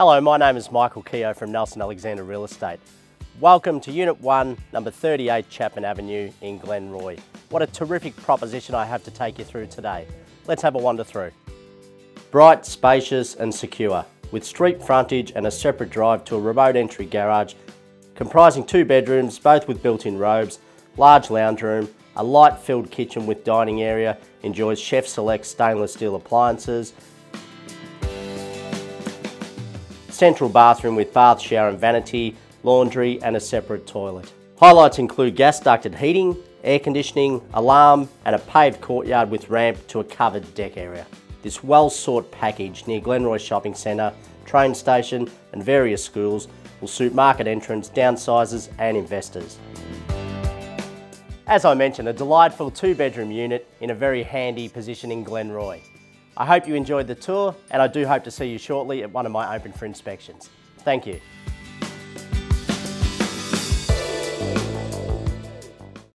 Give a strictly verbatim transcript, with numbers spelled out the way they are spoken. Hello, my name is Michael Keogh from Nelson Alexander Real Estate. Welcome to Unit one, number thirty-eight Chapman Avenue in Glenroy. What a terrific proposition I have to take you through today. Let's have a wander through. Bright, spacious and secure, with street frontage and a separate drive to a remote entry garage, comprising two bedrooms, both with built-in robes, large lounge room, a light-filled kitchen with dining area, enjoys Chef Select stainless steel appliances, central bathroom with bath, shower and vanity, laundry and a separate toilet. Highlights include gas ducted heating, air conditioning, alarm and a paved courtyard with ramp to a covered deck area. This well-sought package near Glenroy Shopping Centre, train station and various schools will suit market entrants, downsizers and investors. As I mentioned, a delightful two-bedroom unit in a very handy position in Glenroy. I hope you enjoyed the tour and I do hope to see you shortly at one of my open for inspections. Thank you.